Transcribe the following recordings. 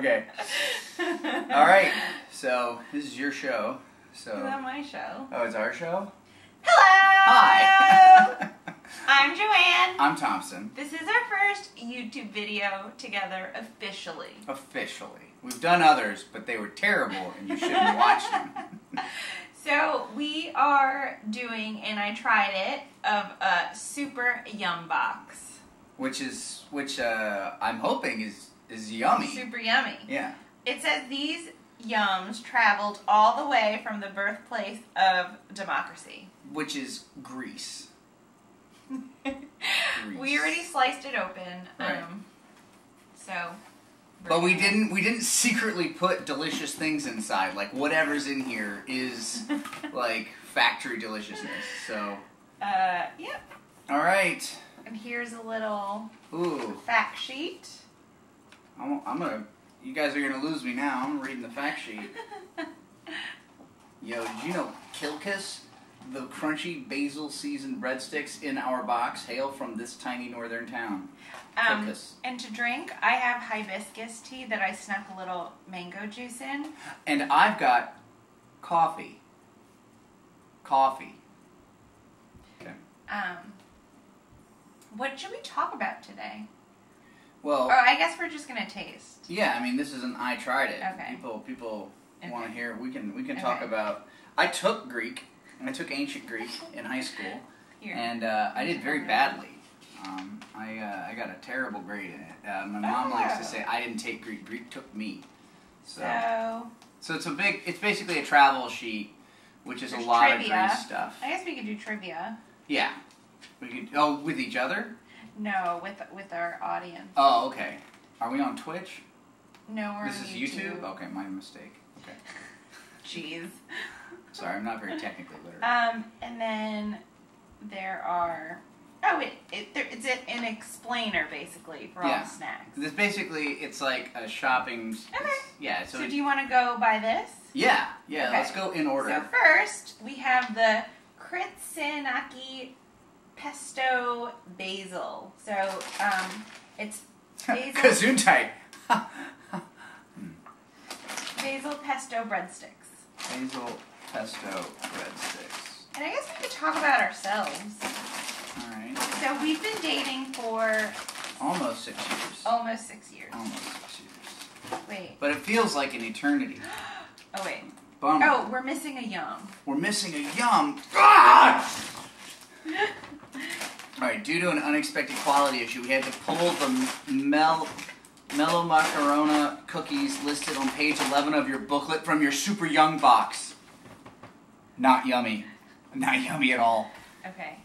Okay. All right. So this is your show. So. Is that my show? Oh, it's our show. Hello. Hi. I'm Joanne. I'm Thompson. This is our first YouTube video together officially. Officially. We've done others, but they were terrible, and you shouldn't watch them. So we are doing, and I tried it, of a Super Yum box. Which I'm hoping is yummy. Super yummy. Yeah. It says these yums traveled all the way from the birthplace of democracy. Which is Greece. Greece. We already sliced it open. Right. But we didn't secretly put delicious things inside. Like whatever's in here is like factory deliciousness. So. Yep. All right. And here's a little fact sheet. You guys are gonna lose me now. I'm reading the fact sheet. Yo, did you know Kilkis, the crunchy basil seasoned breadsticks in our box, hail from this tiny northern town? Kilkis. And to drink, I have hibiscus tea that I snuck a little mango juice in. And I've got coffee. Coffee. Okay. What should we talk about today? Well, or I guess we're just gonna taste. Yeah, I mean, this is an I tried it. Okay. People want to hear. We can talk about. I took Greek. I took ancient Greek in high school, and I did very badly. I got a terrible grade in it. My mom likes to say I didn't take Greek. Greek took me. So it's a big. It's basically a travel sheet, which is a lot of Greek stuff. I guess we could do trivia. Yeah. We could, with each other? No, with our audience. Oh, okay. Are we on Twitch? No, we're on YouTube. This is YouTube? Okay, my mistake. Okay. Jeez. Sorry, I'm not very technically literate. And then there are... Oh, it's an explainer, basically, for all the snacks. This basically, it's like a shopping... Okay. Yeah, so do you want to go by this? Yeah, yeah. Okay. Let's go in order. So first, we have the Kritsinaki Pesto Basil. So, it's basil... Gesundheit! Basil pesto breadsticks. Basil pesto breadsticks. And I guess we could talk about ourselves. Alright. So, we've been dating for... Almost 6 years. Almost 6 years. Almost 6 years. Wait. But it feels like an eternity. Oh, wait. Bummer. Oh, we're missing a yum. We're missing a yum? Ah! Alright, due to an unexpected quality issue, we had to pull the Melomakarono cookies listed on page 11 of your booklet from your Super Yum box. Not yummy. Not yummy at all. Okay.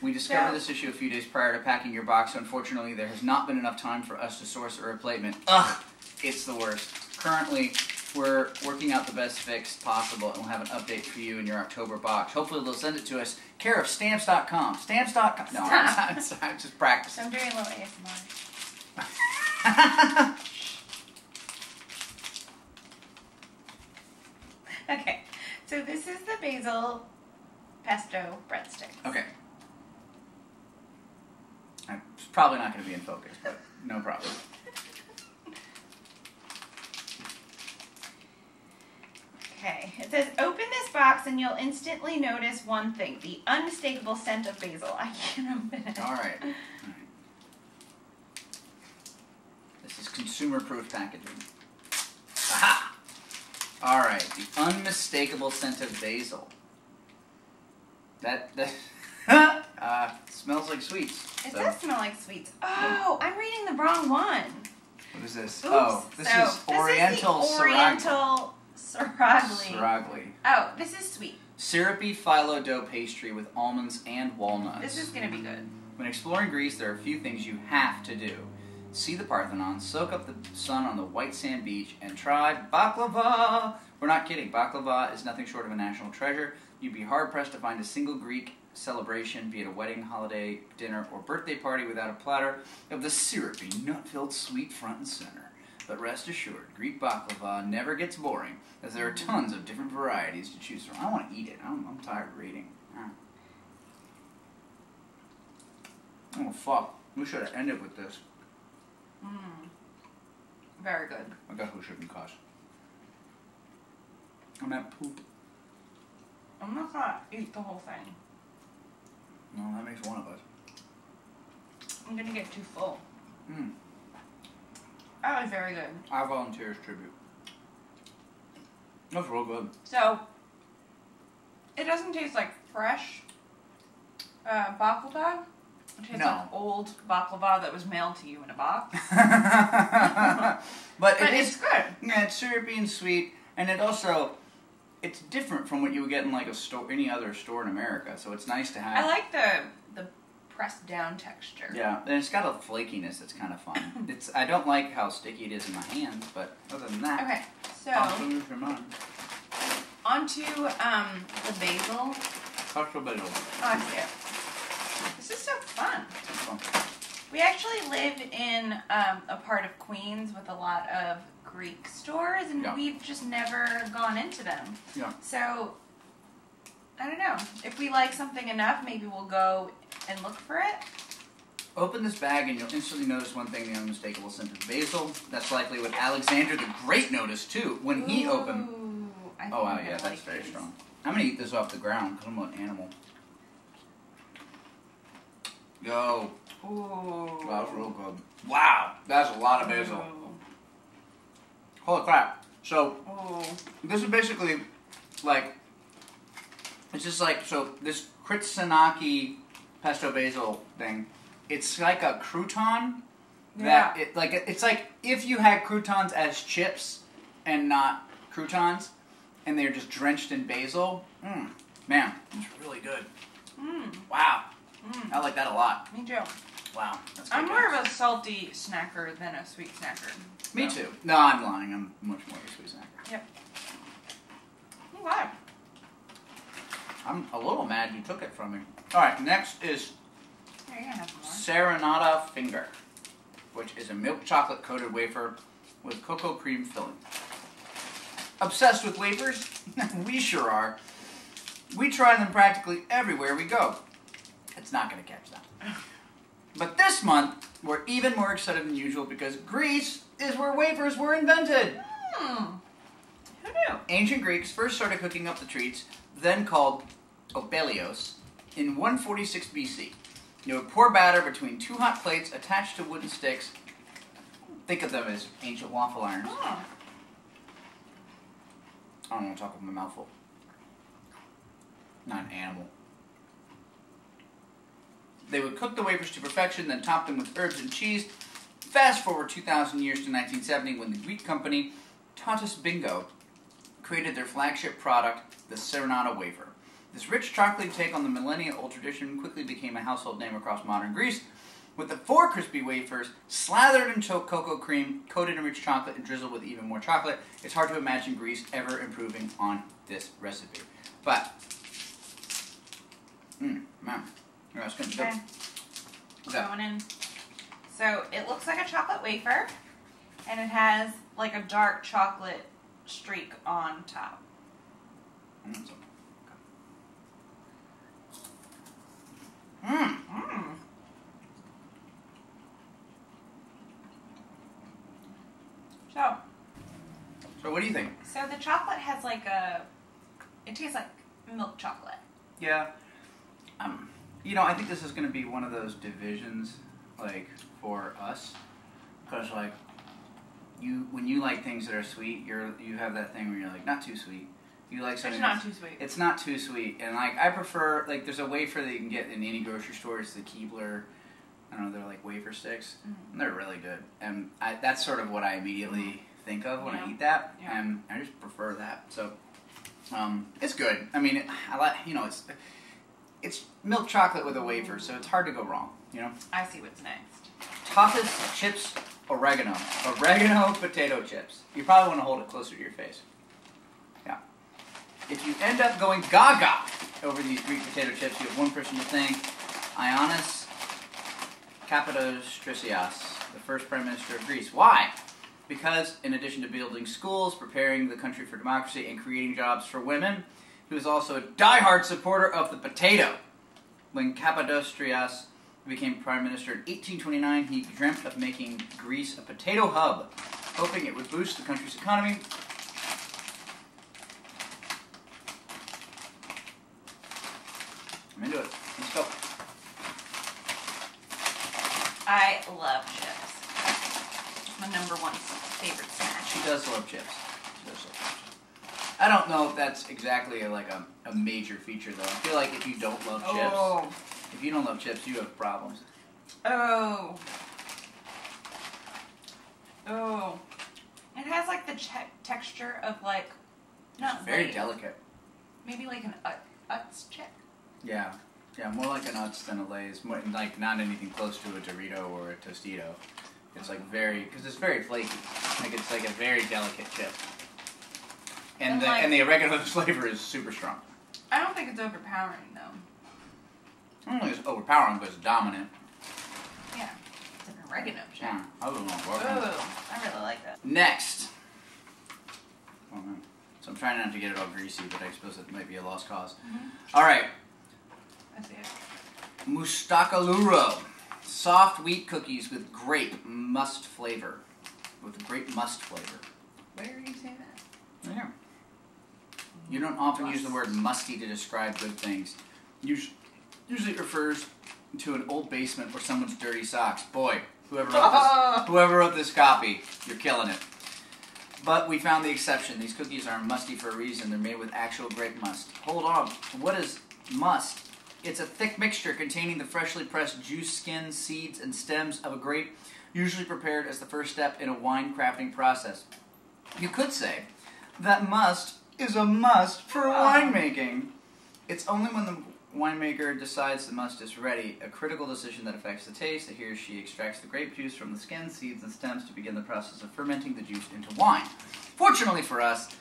We discovered this issue a few days prior to packing your box. Unfortunately, there has not been enough time for us to source a replacement. Ugh! It's the worst. Currently, we're working out the best fix possible, and we'll have an update for you in your October box. Hopefully, they'll send it to us. Care of Stamps.com. Stamps.com. No, I'm just practicing. I'm doing a little ASMR. Okay. So, this is the basil pesto breadstick. Okay. I'm probably not going to be in focus, but no problem. Okay, it says, open this box and you'll instantly notice one thing, the unmistakable scent of basil. I can't open it. All right. This is consumer-proof packaging. Aha! All right, the unmistakable scent of basil. That smells like sweets. It does smell like sweets. Oh, I'm reading the wrong one. What is this? Oops. Oh, this is Oriental Sirogli. Sirogli. Oh, this is sweet. Syrupy phyllo dough pastry with almonds and walnuts. This is going to be good. When exploring Greece, there are a few things you have to do. See the Parthenon, soak up the sun on the white sand beach, and try baklava. We're not kidding. Baklava is nothing short of a national treasure. You'd be hard-pressed to find a single Greek celebration, be it a wedding, holiday, dinner, or birthday party, without a platter of the syrupy, nut-filled sweet front and center. But rest assured, Greek baklava never gets boring, as there are tons of different varieties to choose from. I want to eat it. I'm tired of reading. Oh, fuck. We should have ended with this. Very good. I got who shouldn't cuss. I meant poop. I'm not gonna eat the whole thing. No, that makes one of us. I'm gonna get too full. Mm. That was very good. I volunteer as tribute. That's real good. So, it doesn't taste like fresh baklava. It tastes like old baklava that was mailed to you in a box. but it's good. Yeah, it's syrupy and sweet, and it also, it's different from what you would get in like a store, any other store in America. So it's nice to have. I like the pressed down texture. Yeah, and it's got a flakiness that's kind of fun. It's, I don't like how sticky it is in my hands, but other than that, okay. So onto the basil. Basil. Oh, yeah. This is so fun. We actually live in a part of Queens with a lot of Greek stores, and yeah, we've just never gone into them. Yeah. So I don't know. If we like something enough, maybe we'll go and look for it. Open this bag and you'll instantly notice one thing, the unmistakable scent of basil. That's likely what Alexander the Great noticed too when he opened. Oh wow, yeah, that's very strong. I'm gonna eat this off the ground because I'm an animal. Yo. Ooh. That's real good. Wow, that's a lot of basil. Ooh. Holy crap. So, ooh, this is basically like, it's just like, so this Kritsinaki Pesto Basil thing, it's like a crouton that, yeah, it's like if you had croutons as chips and not croutons, and they're just drenched in basil. Mmm. Man, it's really good. Mmm. Wow. Mm. I like that a lot. Me too. Wow. That's I'm more of a salty snacker than a sweet snacker. Me too. No, I'm lying. I'm much more of a sweet snacker. Yep. I'm glad. I'm a little mad you took it from me. Alright, next is Serenata Finger, which is a milk chocolate coated wafer with cocoa cream filling. Obsessed with wafers? We sure are. We try them practically everywhere we go. It's not going to catch that. But this month, we're even more excited than usual because Greece is where wafers were invented. Mm. Who knew? Ancient Greeks first started cooking up the treats, then called obelios, in 146 BC. They would pour batter between two hot plates attached to wooden sticks. Think of them as ancient waffle irons. Oh. I don't want to talk with my mouth full. Not an animal. They would cook the wafers to perfection, then top them with herbs and cheese. Fast forward 2,000 years to 1970 when the Greek company Tantas Bingo created their flagship product, the Serenata wafer. This rich chocolatey take on the millennia-old tradition quickly became a household name across modern Greece, with the four crispy wafers slathered in cocoa cream, coated in rich chocolate, and drizzled with even more chocolate. It's hard to imagine Greece ever improving on this recipe. But, man. Yeah, it's gonna be okay. Going in. So it looks like a chocolate wafer, and it has like a dark chocolate streak on top. Mmm. Mmm. So what do you think? So the chocolate has like a, it tastes like milk chocolate. Yeah. You know, I think this is going to be one of those divisions, like, for us, because, like, when you like things that are sweet, you have that thing where you're like, not too sweet. You like something that's not too sweet. It's not too sweet, and, like, I prefer, like, there's a wafer that you can get in any grocery store. It's the Keebler, I don't know, they're like wafer sticks, mm-hmm, and they're really good, and that's sort of what I immediately mm-hmm think of when, yeah, I eat that, yeah, and I just prefer that, so, it's good. I mean, I like, you know, it's milk chocolate with a wafer, so it's hard to go wrong, you know? I see what's next. Tostes chips oregano. Oregano potato chips. You probably want to hold it closer to your face. Yeah. If you end up going gaga over these Greek potato chips, you have one person to thank, Ioannis Kapodistrias, the first Prime Minister of Greece. Why? Because in addition to building schools, preparing the country for democracy, and creating jobs for women, he was also a diehard supporter of the potato. When Kapodistrias became prime minister in 1829, he dreamt of making Greece a potato hub. hoping it would boost the country's economy. I'm into it. Let's go. I love chips. My number one favorite snack. She does love chips. I don't know if that's exactly a major feature though. I feel like if you don't love chips, if you don't love chips, you have problems. Oh, it has like the texture of like very delicate. Maybe like an Utz chip. Yeah, yeah, more like an Utz than a Lay's. More, like not anything close to a Dorito or a Tostito. It's like very because it's very flaky. Like it's like a very delicate chip. And like, the oregano flavor is super strong. I don't think it's overpowering, though. I don't think it's overpowering, but it's dominant. Yeah. It's an oregano chip. Yeah, I would want oregano. Ooh, I really like that. Next. So I'm trying not to get it all greasy, but I suppose it might be a lost cause. Mm-hmm. All right. I see it. Moustokoulouro. Soft wheat cookies with grape must flavor. With grape must flavor. Where are you saying that? Right here. You don't often use the word musty to describe good things. Usually it refers to an old basement or someone's dirty socks. Boy, whoever wrote this copy, you're killing it. But we found the exception. These cookies are musty for a reason. They're made with actual grape must. Hold on. What is must? It's a thick mixture containing the freshly pressed juice, skin, seeds, and stems of a grape, usually prepared as the first step in a wine crafting process. You could say that must is a must for winemaking. It's only when the winemaker decides the must is ready, a critical decision that affects the taste, that he or she extracts the grape juice from the skin, seeds, and stems to begin the process of fermenting the juice into wine. Fortunately for us,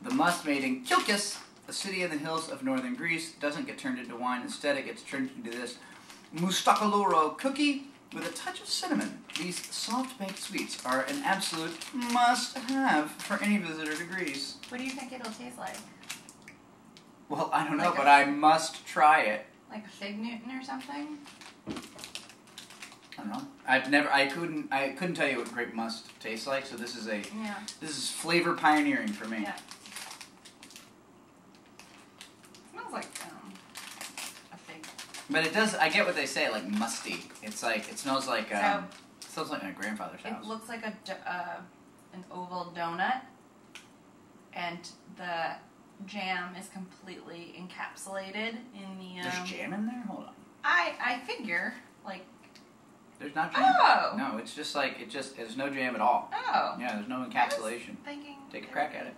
the must made in Kilkis, a city in the hills of northern Greece, doesn't get turned into wine. Instead, it gets turned into this Moustokoulouro cookie with a touch of cinnamon. These soft baked sweets are an absolute must-have for any visitor to Greece. What do you think it'll taste like? Well, I don't know, but I must try it. Like a fig Newton or something? I don't know. I couldn't tell you what grape must tastes like. So this is this is flavor pioneering for me. Yeah. It smells like. But it does, I get what they say, like musty. It's like, it smells like, it smells like my grandfather's house. It looks like an oval donut, and the jam is completely encapsulated in the, There's jam in there? Hold on. I figure, like... There's not jam. Oh! No, it's just like, there's no jam at all. Oh. Yeah, there's no encapsulation. I was thinking... Take a crack at it.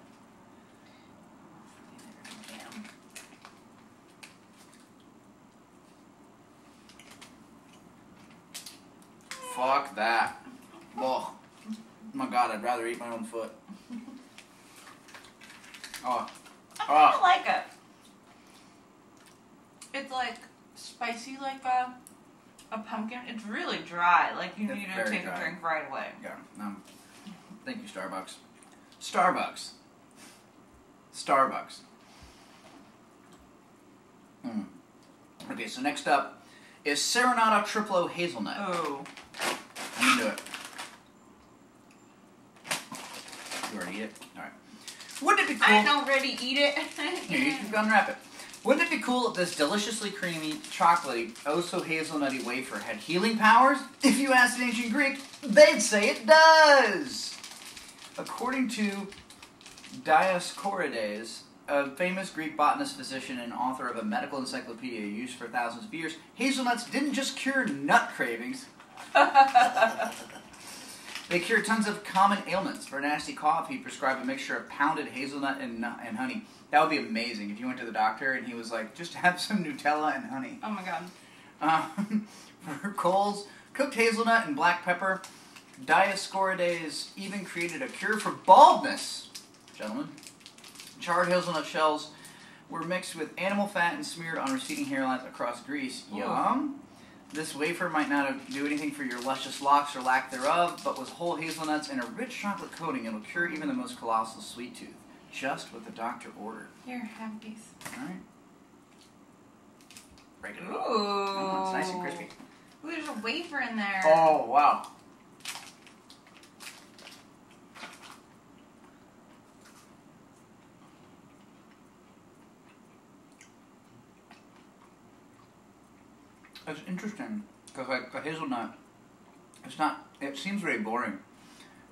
Fuck that. Oh my god, I'd rather eat my own foot. Oh. I don't like it. It's like spicy like a pumpkin. It's really dry. Like you need to take a drink right away. Yeah. Thank you, Starbucks. Starbucks. Starbucks. Mm. Okay, so next up is Serenata Triple O Hazelnut. Oh. I'm into it. You already eat it? Alright. Wouldn't it be cool... I didn't already eat it. Here, you can unwrap it. Wouldn't it be cool if this deliciously creamy, chocolatey, oh-so-hazelnutty wafer had healing powers? If you asked an ancient Greek, they'd say it does! According to Dioskorides, a famous Greek botanist, physician, and author of a medical encyclopedia used for thousands of years, hazelnuts didn't just cure nut cravings. They cure tons of common ailments. For a nasty cough, he prescribed a mixture of pounded hazelnut and honey. That would be amazing if you went to the doctor and he was like, just have some Nutella and honey. Oh my god. For colds, cooked hazelnut and black pepper. Dioscorides even created a cure for baldness. Gentlemen, charred hazelnut shells were mixed with animal fat and smeared on receding hairlines across Greece. Yum. This wafer might not do anything for your luscious locks or lack thereof, but with whole hazelnuts and a rich chocolate coating, it'll cure even the most colossal sweet tooth. Just what the doctor ordered. Here, have a piece. All right. Break it up. Oh, it's nice and crispy. Ooh, there's a wafer in there. Oh, wow. It's interesting because like the hazelnut, it's not. It seems very boring.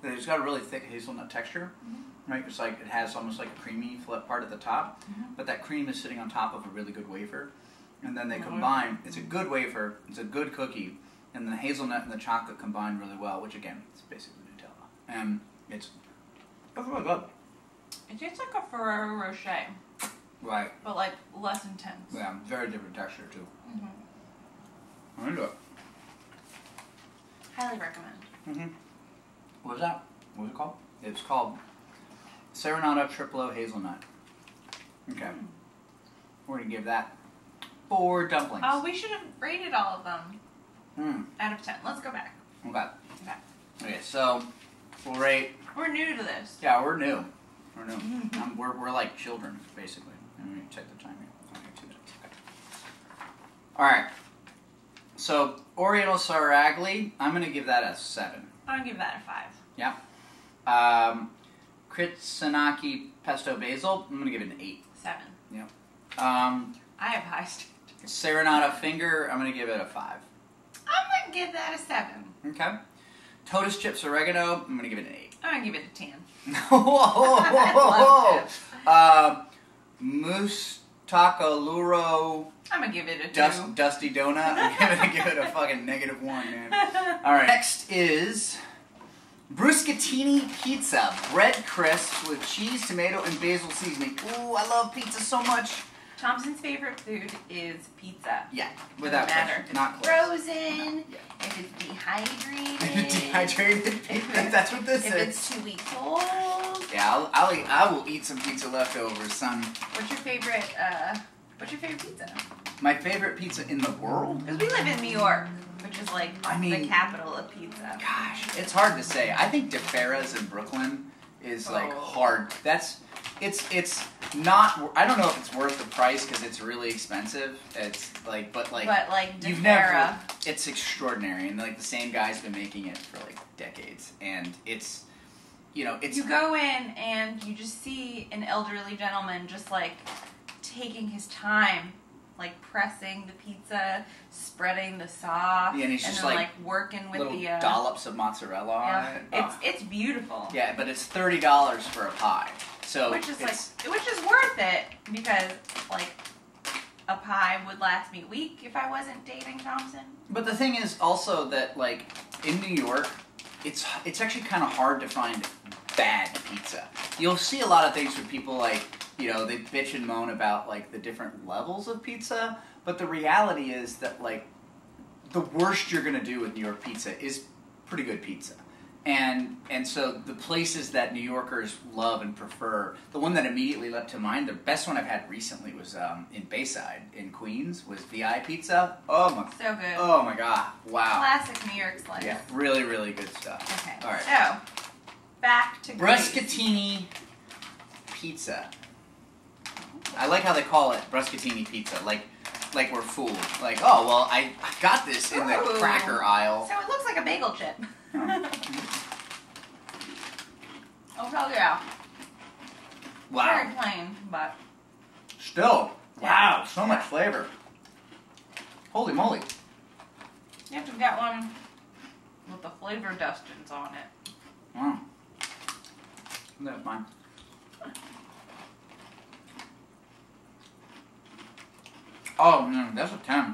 It's got a really thick hazelnut texture, mm-hmm. right? It's like it has almost like a creamy part at the top, mm-hmm. but that cream is sitting on top of a really good wafer, and then they mm-hmm. combine. It's a good wafer. It's a good cookie, and the hazelnut and the chocolate combine really well, which again, it's basically Nutella, and it's really good. It tastes like a Ferrero Rocher. Right. But like less intense. Yeah, very different texture too. Mm-hmm. I'm into it. Highly recommend. Mm-hmm. What was that? What was it called? It's called Serenata Triple O Hazelnut. Okay. Mm. We're gonna give that 4 dumplings. Oh, we should have rated all of them. Mm. Out of 10. Let's go back. Okay. Okay. Okay, so we'll rate. We're new to this. Yeah, we're new. We're new. We're like children, basically. Let me check the time here. Okay, 2 minutes. Okay. All right. So, Oriental Sirogli, I'm going to give that a 7. I'm going to give that a 5. Yeah. Kritsinaki Pesto Basil, I'm going to give it an 8. 7. Yeah. I have high standards. Serenata Finger, I'm going to give it a 5. I'm going to give that a 7. Okay. Totus Chips Oregano, I'm going to give it an 8. I'm going to give it a 10. Whoa, whoa, whoa, whoa. Moustokoulouro. I'm gonna give it a 2. Dusty donut. I'm gonna give it a fucking -1, man. All right. Next is Bruschettini Pizza, bread crisps with cheese, tomato, and basil seasoning. Ooh, I love pizza so much. Thompson's favorite food is pizza. Yeah, without question. Not close. Frozen. No. Yeah. If it's dehydrated. Dehydrated pizza. That's what this is. If it's 2 weeks old. Yeah, I will eat some pizza leftovers, son. What's your favorite? What's your favorite pizza? My favorite pizza in the world? Because we live in New York, which is like the capital of pizza. Gosh, it's hard to say. I think Di Fara's in Brooklyn is like hard. It's not. I don't know if it's worth the price because it's really expensive. It's like, but like Di Fara. It's extraordinary, and like the same guy's been making it for like decades, and it's. You know, it's. You go in and you just see an elderly gentleman just like taking his time, like pressing the pizza, spreading the sauce, yeah, and he's just like working with the dollops of mozzarella on it. It's beautiful. Yeah, but it's $30 for a pie, so which is worth it because like a pie would last me a week if I wasn't dating Thompson. But the thing is also that like in New York, it's actually kind of hard to find bad pizza. You'll see a lot of things where people like, you know, they bitch and moan about like the different levels of pizza, but the reality is that like the worst you're gonna do with New York pizza is pretty good pizza. And so the places that New Yorkers love and prefer, the one that immediately leapt to mind, the best one I've had recently was in Bayside in Queens was VI Pizza. Oh my, so good. Oh my god, wow. Classic New York slice. Yeah, really, really good stuff. Okay. All right. So back to Bruschettini Pizza. I like how they call it Bruschettini Pizza. Like we're fooled. Like, oh well, I got this in the cracker aisle. So it looks like a bagel chip. Oh hell yeah! Wow. Very plain, but still, yeah. Wow, so much flavor. Holy moly! You have to get one with the flavor dustings on it. Wow, that's mine. Oh no, that's a 10.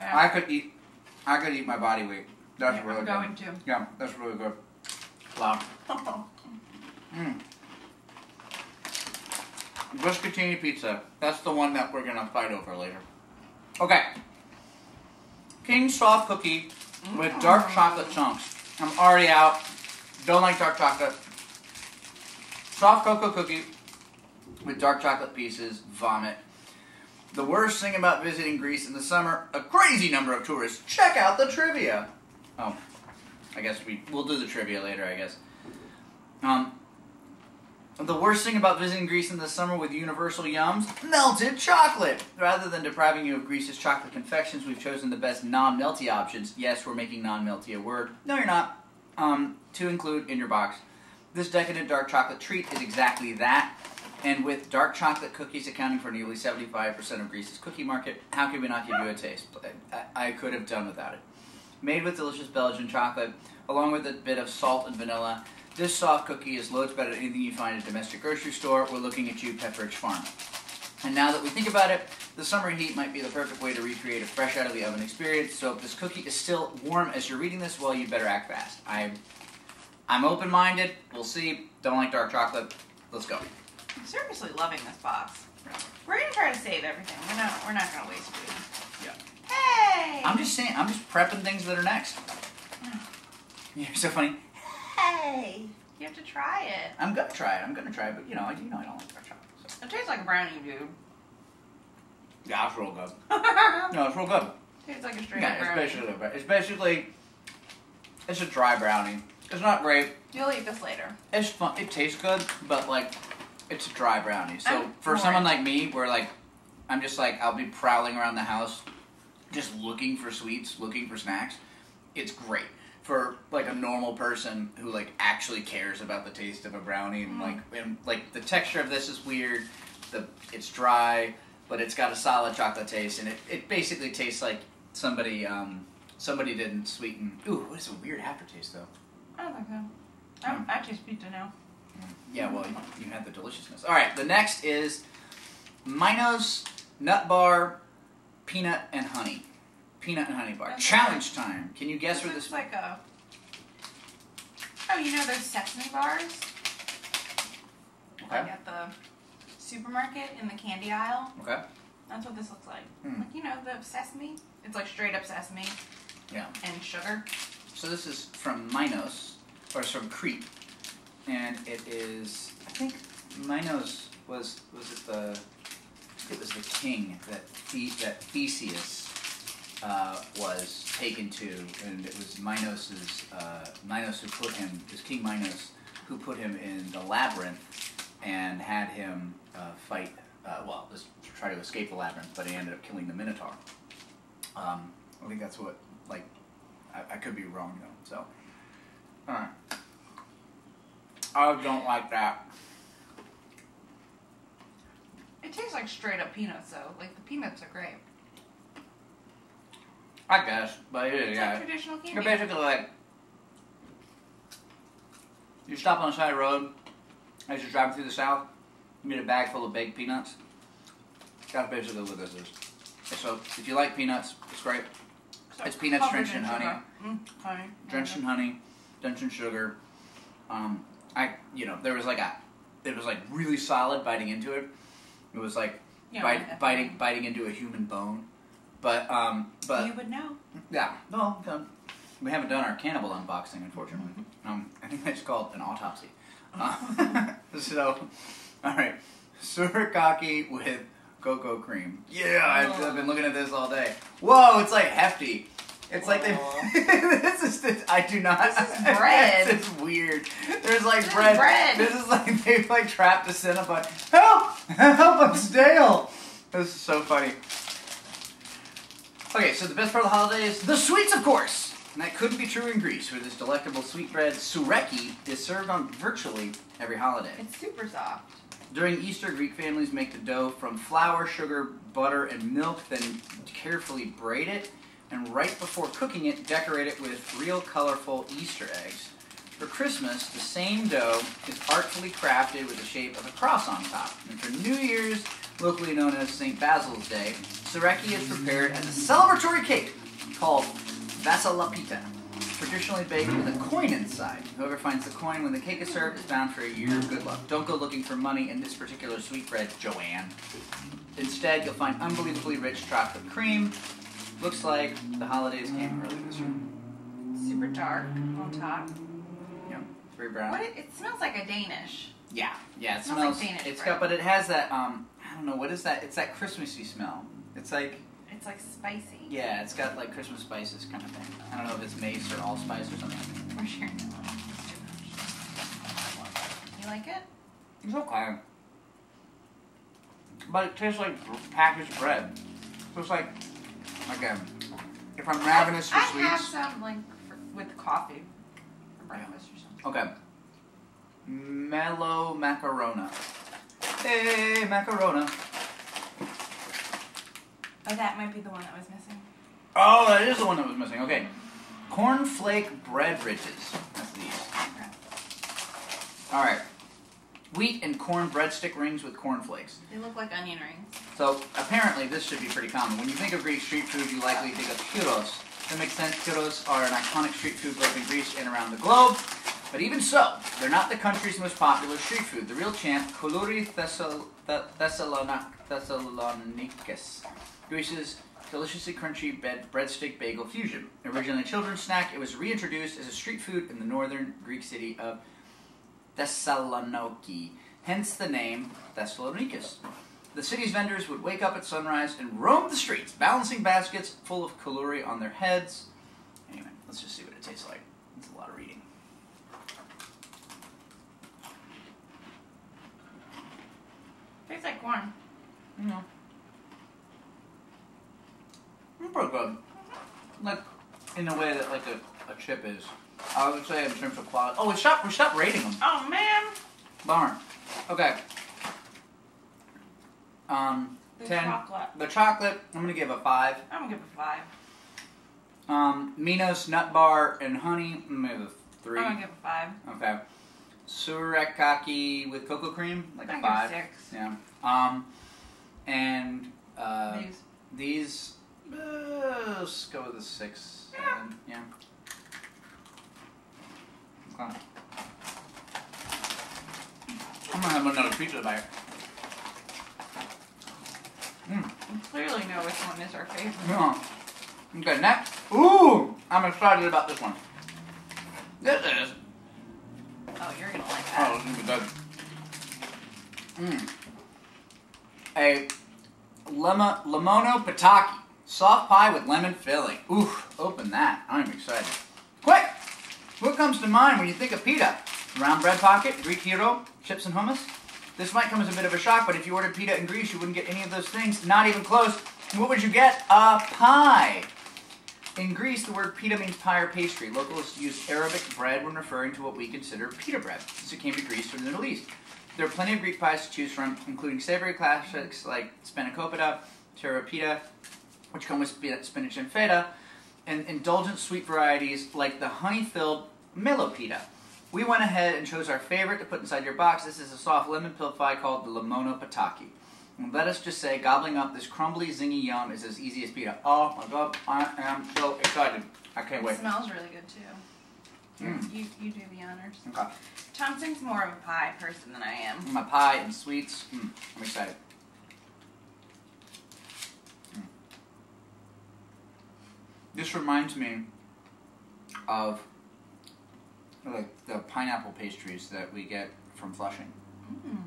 Yeah. I could eat my body weight. That's really good. I'm going to. Yeah, that's really good. Wow. Mmm. Bruschettini Pizza. That's the one that we're gonna fight over later. Okay. King soft cookie with dark chocolate chunks. I'm already out. Don't like dark chocolate. Soft cocoa cookie with dark chocolate pieces. Vomit. The worst thing about visiting Greece in the summer, a crazy number of tourists. Check out the trivia. Oh, I guess we'll do the trivia later, I guess. The worst thing about visiting Greece in the summer with Universal Yums, melted chocolate. Rather than depriving you of Greece's chocolate confections, we've chosen the best non-melty options. Yes, we're making non-melty a word. No, you're not. To include in your box. This decadent dark chocolate treat is exactly that. And with dark chocolate cookies accounting for nearly 75% of Greece's cookie market, how can we not give you a taste? I could have done without it. Made with delicious Belgian chocolate, along with a bit of salt and vanilla, this soft cookie is loads better than anything you find at a domestic grocery store or looking at you, Pepperidge Farm. And now that we think about it, the summer heat might be the perfect way to recreate a fresh out of the oven experience, so if this cookie is still warm as you're reading this, well, you better act fast. I'm open-minded, we'll see, don't like dark chocolate, let's go. I'm seriously loving this box. We're gonna try to save everything, we're not gonna waste food. Yeah. Hey! I'm just saying, I'm just prepping things that are next. You're so funny. Hey! You have to try it. I'm gonna try it, but you know I don't like dark chocolate. It tastes like a brownie, dude. Yeah, it's real good. No, it's real good. Tastes like a straight brownie. It's a dry brownie. It's not great. You'll eat this later. It's fun. It tastes good, but it's a dry brownie. So for someone like me, where I'm just I'll be prowling around the house, just looking for sweets, looking for snacks. It's great for a normal person who actually cares about the taste of a brownie and the texture of this is weird. It's dry, but it's got a solid chocolate taste and it basically tastes like somebody didn't sweeten. Ooh, what is a weird aftertaste though? I don't think so. I taste pizza now. Yeah, well you had the deliciousness. All right, the next is Mino's Nut Bar Peanut and Honey. Peanut and honey bar. Okay. Challenge time. Can you guess where this is? Oh, you know those sesame bars? Okay. Like at the supermarket in the candy aisle? Okay. That's what this looks like. Hmm. The sesame? It's straight up sesame. Yeah. And sugar. So this is from Minos, or it's from Crete. And it is, I think Minos was the king that Theseus was taken to, and it was Minos who put him, it was King Minos who put him in the labyrinth and had him try to escape the labyrinth, but he ended up killing the Minotaur. I think that's what, I could be wrong though, so. Alright. I don't like that. It tastes like straight up peanuts though, the peanuts are great. I guess, but it's like traditional candy. You're basically you stop on the side of the road, as you're driving through the south, you get a bag full of baked peanuts. That's basically what this is. So, if you like peanuts, it's great. So it's peanuts drenched in honey. Drenched in honey, drenched in sugar. There was it was really solid biting into it. It was biting into a human bone. But you would know. Yeah. Well, we haven't done our cannibal unboxing, unfortunately. I think that's called an autopsy. So, all right, surikake with cocoa cream. Yeah, I've been looking at this all day. Whoa, it's hefty. It's I do not. This is bread. It's weird. There's bread. This is they've trapped a Cinnabon. Help! I'm stale. This is so funny. Okay, so the best part of the holiday is the sweets, of course! And that couldn't be true in Greece, where this delectable sweet bread, tsoureki, is served on virtually every holiday. It's super soft. During Easter, Greek families make the dough from flour, sugar, butter, and milk, then carefully braid it, and right before cooking it, decorate it with real colorful Easter eggs. For Christmas, the same dough is artfully crafted with the shape of a cross on top. And for New Year's, locally known as St. Basil's Day, tsoureki is prepared as a celebratory cake called Vasilopita, traditionally baked with a coin inside. Whoever finds the coin when the cake is served is bound for a year of good luck. Don't go looking for money in this particular sweetbread, Joanne. Instead, you'll find unbelievably rich chocolate cream. Looks like the holidays came early this year. Super dark on top. Yep, very brown. It smells like a Danish. Yeah, it smells like Danish. But it has that I don't know, what is that? It's that Christmassy smell. It's spicy. Yeah, it's got Christmas spices kind of thing. I don't know if it's mace or allspice or something. We're sharing that one. You like it? It's okay. But it tastes like packaged bread. So it's again, if I'm ravenous for sweets. I have some with coffee for breakfast or something. Okay. Melomakarono. Hey, Macarona. Oh, that might be the one that was missing. Oh, that is the one that was missing. Okay. Cornflake bread ridges. That's these. Okay. Alright. Wheat and corn breadstick rings with cornflakes. They look like onion rings. So, apparently, this should be pretty common. When you think of Greek street food, you likely think of gyros. That makes sense. Gyros are an iconic street food both in Greece and around the globe. But even so, they're not the country's most popular street food. The real champ, Koulouri Thessalonikis, Greece's deliciously crunchy breadstick bagel fusion. Originally a children's snack, it was reintroduced as a street food in the northern Greek city of Thessaloniki, hence the name Thessalonikis. The city's vendors would wake up at sunrise and roam the streets, balancing baskets full of koulouri on their heads. Anyway, let's just see what it tastes like. It's a lot of reading. Tastes like corn. No. It's pretty good. Like, in a way that like a chip is. I would say in terms of quality. Oh, we stopped rating them. Oh, man. Bummer. Okay. 10. Chocolate. The chocolate, I'm going to give a 5. I'm going to give a 5. Minos Nut Bar and Honey, I'm going to give a 3. I'm going to give a 5. Okay. Tsoureki with cocoa cream, like a 5. Give a 6. Yeah. And these let's go with a 6. Yeah. 7, yeah. Okay. I'm going to have another pizza bite. Mm. We clearly know which one is our favorite. Yeah. Okay, next. Ooh! I'm excited about this one. This is... Oh, you're going to like that. Oh, it's going to be good. A lemonopitaki. Soft pie with lemon filling. Oof, open that. I'm excited. Quick! What comes to mind when you think of pita? Round bread pocket, Greek hero, chips and hummus. This might come as a bit of a shock, but if you ordered pita in Greece, you wouldn't get any of those things. Not even close. What would you get? A pie. In Greece, the word pita means pie or pastry. Locals use Arabic bread when referring to what we consider pita bread, since it came to Greece from the Middle East. There are plenty of Greek pies to choose from, including savory classics like Spanakopita, Tyropita, which come with spinach and feta, and indulgent sweet varieties like the honey-filled Melomakarono. We went ahead and chose our favorite to put inside your box. This is a soft lemon pill pie called the lemonopitaki. And let us just say, gobbling up this crumbly, zingy yum is as easy as pita. Oh my god, I am so excited. I can't wait. It smells really good too. Mm. You do the honors. Okay. Thompson's more of a pie person than I am. My pie and sweets. Mm. I'm excited. Mm. This reminds me of... like the pineapple pastries that we get from Flushing. Mm.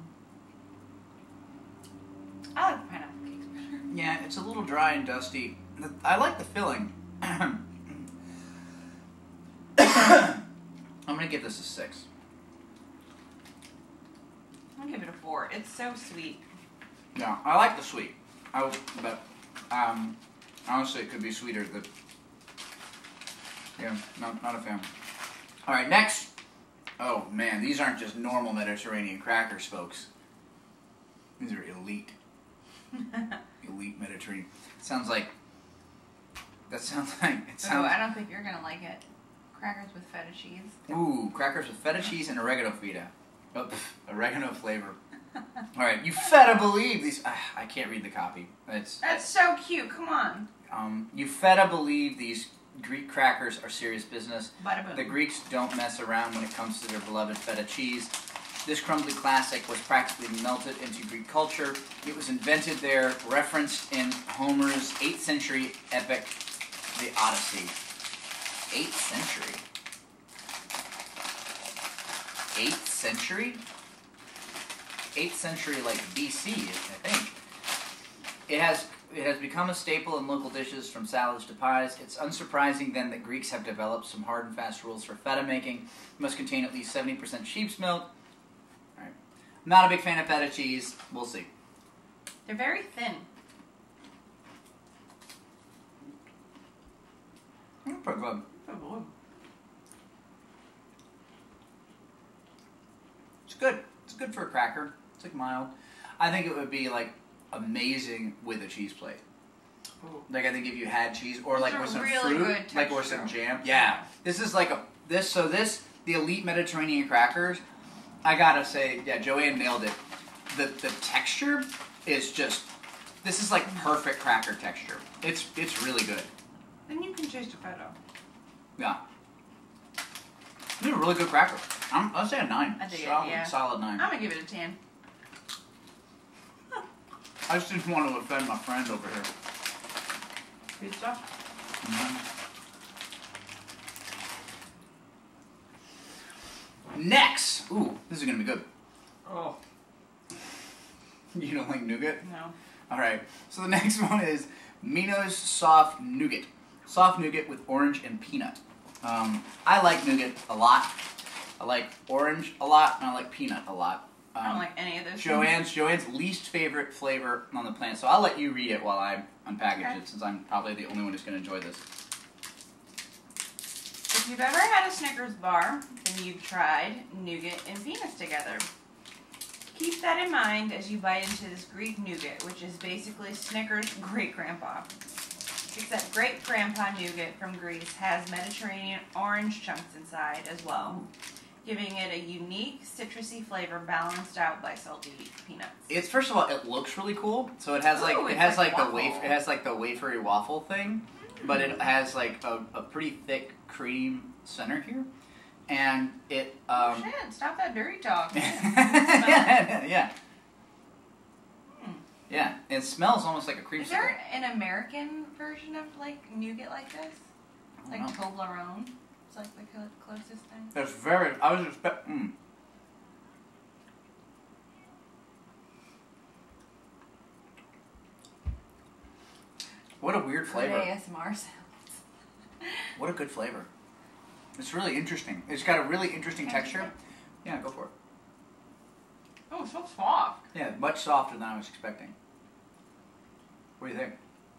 I like the pineapple cakes better. Yeah, it's a little dry and dusty. I like the filling. I'm going to give this a 6. I'll give it a 4. It's so sweet. Yeah, I like the sweet. But honestly, it could be sweeter. But yeah, not a fan. All right, next. Oh, man, these aren't just normal Mediterranean crackers, folks. These are elite. Elite Mediterranean. That sounds like... Oh, I don't think you're going to like it. Crackers with feta cheese. Ooh, crackers with feta cheese and oregano feta. Oh, pff, oregano flavor. All right, you feta believe these... I can't read the copy. That's so cute. Come on. You feta believe these... Greek crackers are serious business. The Greeks don't mess around when it comes to their beloved feta cheese. This crumbly classic was practically melted into Greek culture. It was invented there, referenced in Homer's 8th century epic, The Odyssey. 8th century, like BC, I think. It has become a staple in local dishes from salads to pies. It's unsurprising then that Greeks have developed some hard and fast rules for feta making. It must contain at least 70% sheep's milk. All right. I'm not a big fan of feta cheese. We'll see. They're very thin. They're pretty good. It's good. It's good for a cracker. It's like mild. I think it would be like amazing with a cheese plate. Ooh. Like I think if you had cheese or like with some really fruit, like or some jam. Yeah, this is like a this. So this the elite Mediterranean crackers. I gotta say, yeah, Joanne nailed it. The texture is just. This is like perfect cracker texture. It's really good. Then you can taste the feta. Yeah. This is a really good cracker. I'll say a 9. I think solid, yeah. Solid 9. I'm gonna give it a 10. I just didn't want to offend my friend over here. Pizza? Mm-hmm. Next! Ooh, this is gonna be good. Oh. You don't like nougat? No. Alright, so the next one is Mino's Soft Nougat. Soft nougat with orange and peanut. I like nougat a lot. I like orange a lot, and I like peanut a lot. I don't like any of those. Joanne's least favorite flavor on the planet, so I'll let you read it while I unpackage it, since I'm probably the only one who's going to enjoy this. If you've ever had a Snickers bar, then you've tried nougat and peanuts together. Keep that in mind as you bite into this Greek nougat, which is basically Snickers' Great Grandpa. Except Great Grandpa nougat from Greece has Mediterranean orange chunks inside as well, giving it a unique citrusy flavor balanced out by salty peanuts. It's first of all, it looks really cool. So it has like the wafery waffle thing, but it has like a pretty thick cream center here. And it shit, stop that dirty talk. Yeah, it smells almost like a cream. Is there an American version of like nougat like this? Like Toblerone? It's like the closest thing. That's very. I was expecting. What a weird flavor. Good ASMR sounds. What a good flavor. It's really interesting. It's got a really interesting texture. Yeah, go for it. Oh, it's so soft. Yeah, much softer than I was expecting. What do you think?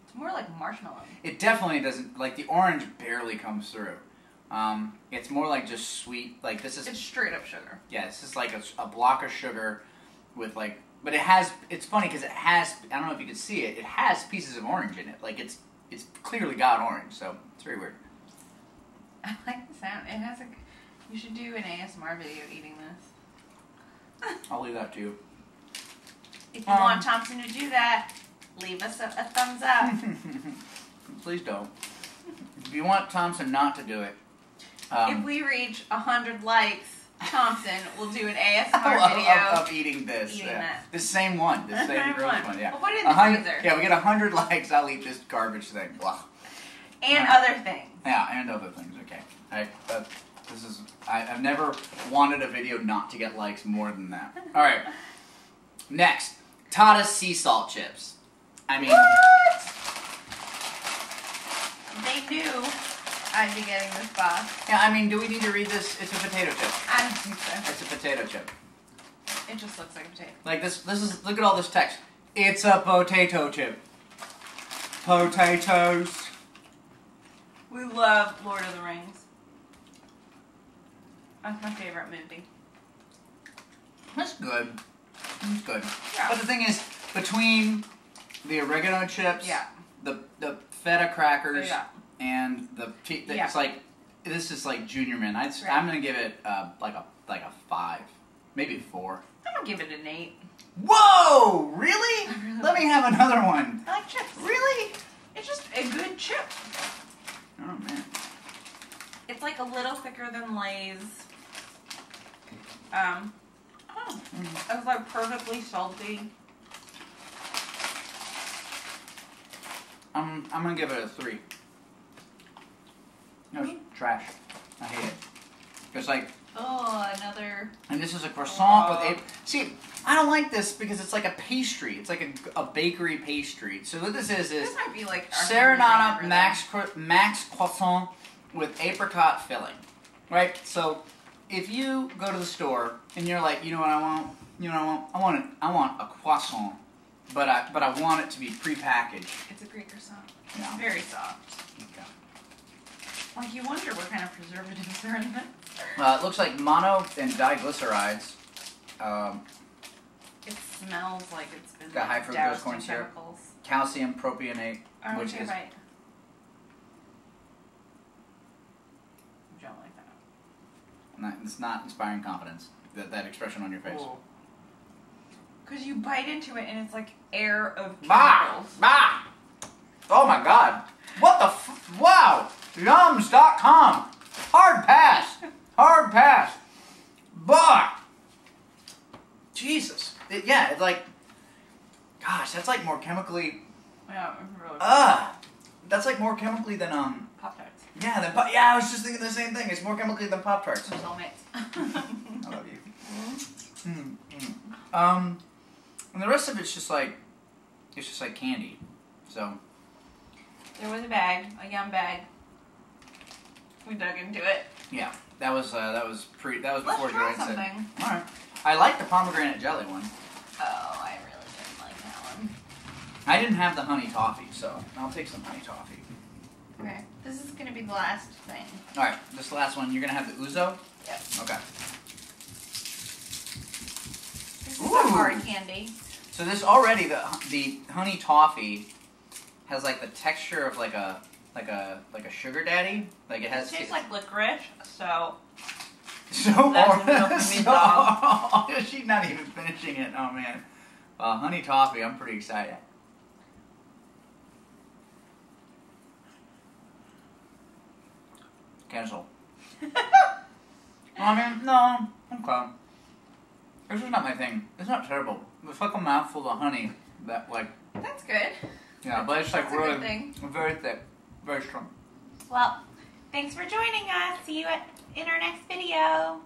It's more like marshmallow. It definitely doesn't, like the orange barely comes through. It's more like just sweet, like this is... It's straight up sugar. Yeah, it's just like a block of sugar with like, but it has, it's funny because it has, I don't know if you can see it, it has pieces of orange in it. Like it's clearly got orange, so it's very weird. I like the sound. It has a, you should do an ASMR video eating this. I'll leave that to you. If you want Thompson to do that, leave us a thumbs up. Please don't. If you want Thompson not to do it. If we reach 100 likes, Thompson will do an ASMR video. Of eating this. Eating that. The same one. The same gross one. Yeah. Well, put it in the freezer. Yeah, we get 100 likes, I'll eat this garbage thing. Blah. And other things. Yeah, and other things. Okay. This is, I've never wanted a video not to get likes more than that. All right. Next, Tata sea salt chips. I mean... What? They knew I'd be getting this box. Yeah, I mean, do we need to read this? It's a potato chip. I don't think so. It's a potato chip. It just looks like a potato. Like this is, look at all this text. It's a potato chip. Potatoes. We love Lord of the Rings. That's my favorite movie. That's good. That's good. Yeah. But the thing is, between the oregano chips, the feta crackers, and the it's like this is like Junior Man. I'm gonna give it like a 5, maybe 4. I'm gonna give it an 8. Whoa! Really? Really? Let me have another one. I like chips. Really? It's just a good chip. Oh man. It's like a little thicker than Lay's. It was like perfectly salty. I'm gonna give it a 3. No, it's trash. I hate it. It's like another. And this is a croissant with a. See, I don't like this because it's like a pastry. It's like a bakery pastry. So what this is this might be like Serenata Max croissant with apricot filling, right? So if you go to the store and you're like, you know what I want? You know what I want? I want a croissant, but I want it to be prepackaged. It's a Greek croissant. Yeah. It's very soft. Okay. Like you wonder what kind of preservatives are in it. It looks like mono and diglycerides. It's smells like it's been got like high fructose corn syrup, calcium propionate, which is. Right. I don't like that. Not, it's not inspiring confidence. That expression on your face. Cool. Because you bite into it and it's like air of chemicals. Bah! Bah! Oh my god! What the f- Wow! Yums.com! Hard pass! Hard pass! Bah! Jesus. It, yeah, it's like... Gosh, that's like more chemically... Yeah, really. That's like more chemically than, Pop-Tarts. Yeah, yeah, I was just thinking the same thing. It's more chemically than Pop-Tarts. It's all mixed. I love you. Mm. Mm. And the rest of it's just like candy. So... There was a bag, a yum bag. We dug into it. Yeah, that was before you said. All right, I like the pomegranate jelly one. Oh, I really didn't like that one. I didn't have the honey toffee, so I'll take some honey toffee. Okay, this is gonna be the last thing. All right, this last one, you're gonna have the ouzo. Yep. Okay. This is a hard candy. So this already the honey toffee has like the texture of like a sugar daddy. Like it has. It tastes like licorice. So that's so she's not even finishing it. Oh man, honey toffee. I'm pretty excited. Cancel. I mean, no. Okay. This is not my thing. It's not terrible. It's like a mouthful of honey. That like. That's good. Yeah, but it's like really very thick, very strong. Well, thanks for joining us. See you in our next video.